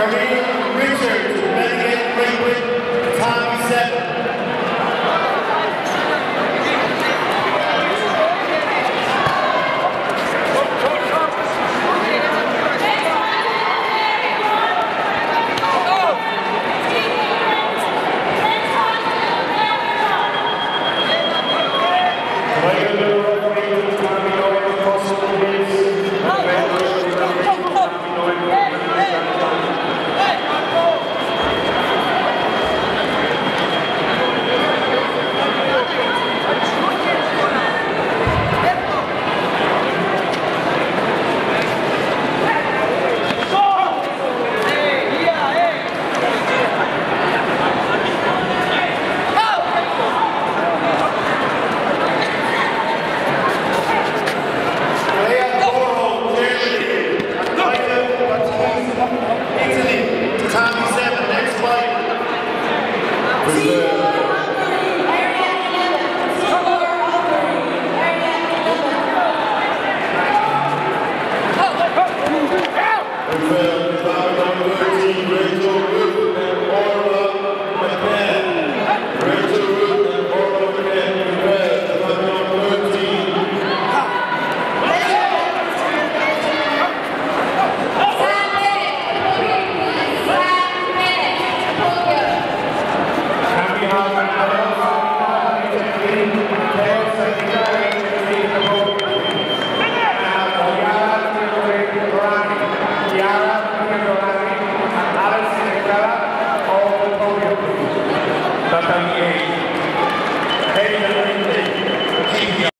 Committee.